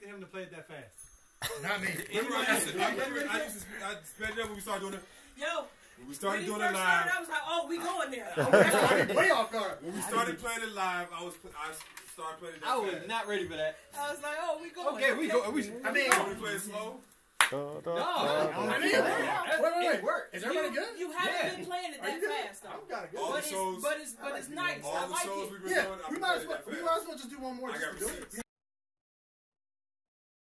Him to play it that fast. Not me. I sped it up when we started doing it. Yo. When we started doing it live. I was like, oh, we going there. I was way off guard. When we started playing it live, I started playing it that fast. I was not ready for that. I was like, oh, we going. Okay, we go. I mean, we play it slow. No. I mean, it worked. Is everybody good? You haven't been playing it that fast, though. I've got it good. But it's nice. I like it. Yeah, we might as well just do one more. I got receipts.